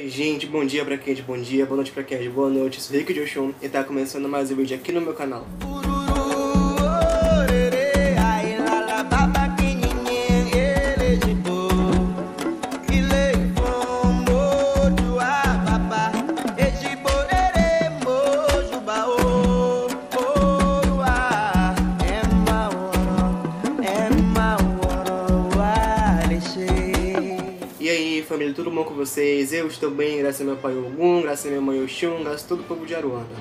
Oi gente, bom dia pra quem é de bom dia, boa noite pra quem é de boa noite, eu sou Rick de Oxum e tá começando mais um vídeo aqui no meu canal. Família, tudo bom com vocês? Eu estou bem, graças a meu pai Ogun, graças a minha mãe Oxum, graças a todo o povo de Aruanda.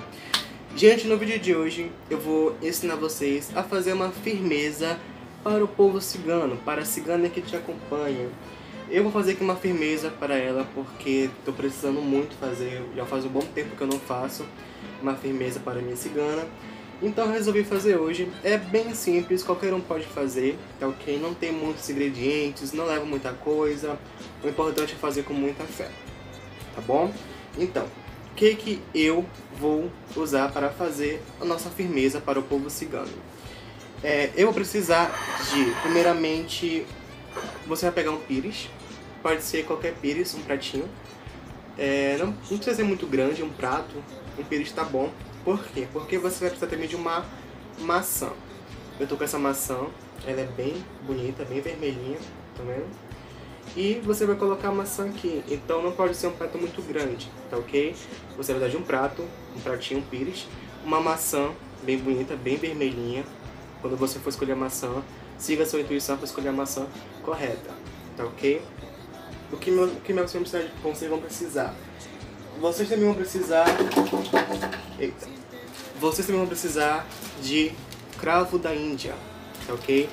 Gente, no vídeo de hoje eu vou ensinar vocês a fazer uma firmeza para o povo cigano, para a cigana que te acompanha. Eu vou fazer aqui uma firmeza para ela porque estou precisando muito fazer, já faz um bom tempo que eu não faço uma firmeza para a minha cigana. Então resolvi fazer hoje, é bem simples, qualquer um pode fazer, tá ok? Não tem muitos ingredientes, não leva muita coisa, o importante é fazer com muita fé, tá bom? Então, o que eu vou usar para fazer a nossa firmeza para o povo cigano? Eu vou precisar de, primeiramente, você vai pegar um pires, pode ser qualquer pires, um pratinho, não precisa ser muito grande, um prato, um pires tá bom. Por quê? Porque você vai precisar também de uma maçã. Eu tô com essa maçã, ela é bem bonita, bem vermelhinha, tá vendo? E você vai colocar a maçã aqui, então não pode ser um prato muito grande, tá ok? Você vai precisar de um prato, um pratinho, um pires, uma maçã bem bonita, bem vermelhinha. Quando você for escolher a maçã, siga a sua intuição para escolher a maçã correta, tá ok? O que meus filhos vão precisar? Vocês também vão precisar de cravo da Índia, tá ok?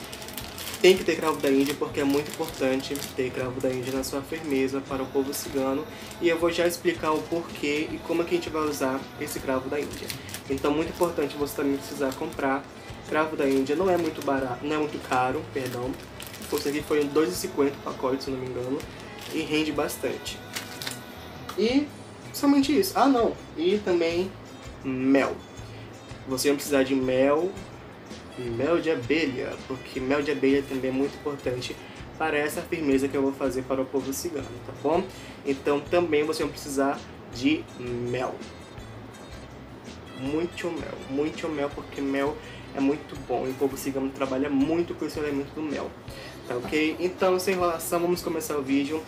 Tem que ter cravo da Índia porque é muito importante ter cravo da Índia na sua firmeza para o povo cigano. E eu vou já explicar o porquê e como é que a gente vai usar esse cravo da Índia. Então muito importante você também precisar comprar cravo da Índia, não é muito barato, não é muito caro, perdão. Esse aqui foi R$2,50 o pacote, se não me engano, e rende bastante. E somente isso. Ah, não. E também mel. Você vai precisar de mel, mel de abelha, porque mel de abelha também é muito importante para essa firmeza que eu vou fazer para o povo cigano, tá bom? Então também você vai precisar de mel. Muito mel, porque mel é muito bom e o povo cigano trabalha muito com esse elemento do mel, tá ok? Então, sem enrolação, vamos começar o vídeo.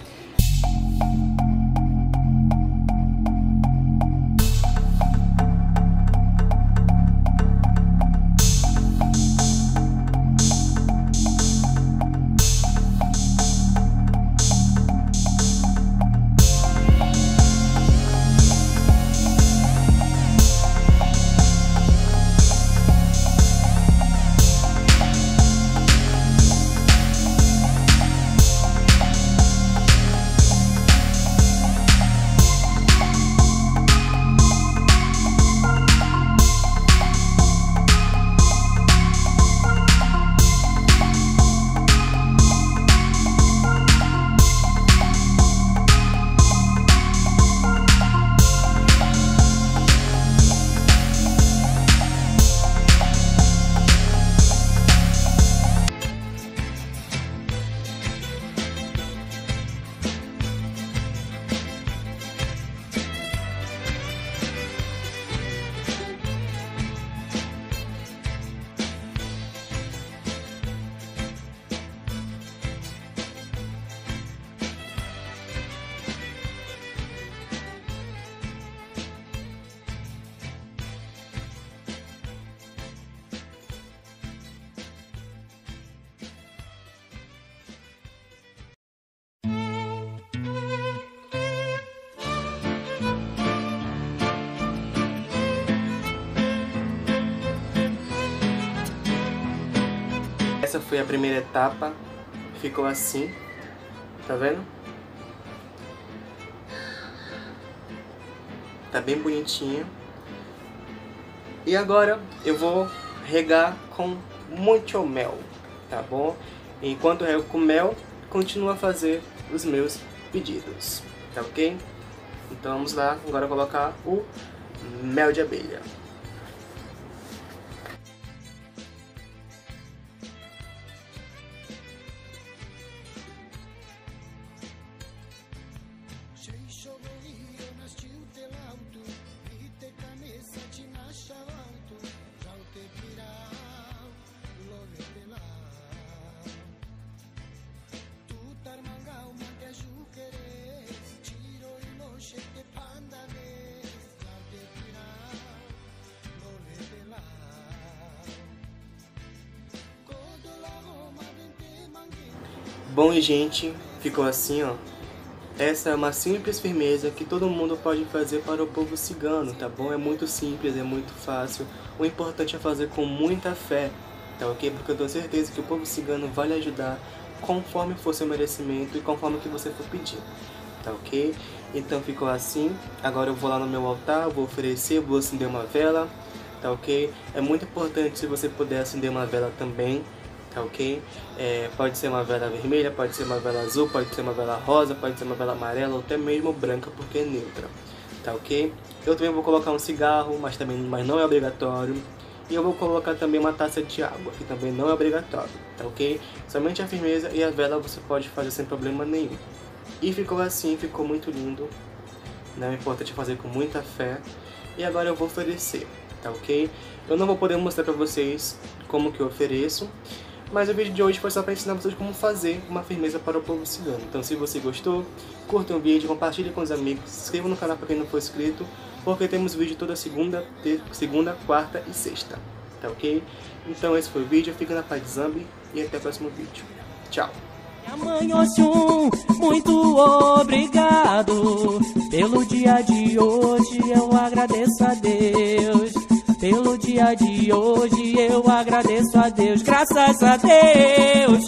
Essa foi a primeira etapa, ficou assim, tá vendo? Tá bem bonitinho. E agora eu vou regar com muito mel, tá bom? Enquanto eu rego com mel, continuo a fazer os meus pedidos, tá ok? Então vamos lá, agora colocar o mel de abelha. Show me. Bom, e gente, ficou assim, ó. Essa é uma simples firmeza que todo mundo pode fazer para o povo cigano, tá bom? É muito simples, é muito fácil. O importante é fazer com muita fé, tá ok? Porque eu tenho certeza que o povo cigano vai lhe ajudar conforme for seu merecimento e conforme o que você for pedir, tá ok? Então ficou assim. Agora eu vou lá no meu altar, vou oferecer, vou acender uma vela, tá ok? É muito importante se você puder acender uma vela também. Tá ok? Pode ser uma vela vermelha, pode ser uma vela azul, pode ser uma vela rosa, pode ser uma vela amarela ou até mesmo branca, porque é neutra. Tá ok? Eu também vou colocar um cigarro, mas não é obrigatório. E eu vou colocar também uma taça de água, que também não é obrigatório. Tá ok? Somente a firmeza e a vela você pode fazer sem problema nenhum. E ficou assim, ficou muito lindo. Não é importante fazer com muita fé. E agora eu vou oferecer, tá ok? Eu não vou poder mostrar pra vocês como que eu ofereço. Mas o vídeo de hoje foi só para ensinar vocês como fazer uma firmeza para o povo cigano. Então se você gostou, curta o vídeo, compartilhe com os amigos, se inscreva no canal para quem não for inscrito, porque temos vídeo toda segunda, quarta e sexta, tá ok? Então esse foi o vídeo, fica na paz de Zambi e até o próximo vídeo. Tchau! Minha mãe Oxum, muito obrigado, pelo dia de hoje eu agradeço a Deus. Pelo dia de hoje eu agradeço a Deus, graças a Deus.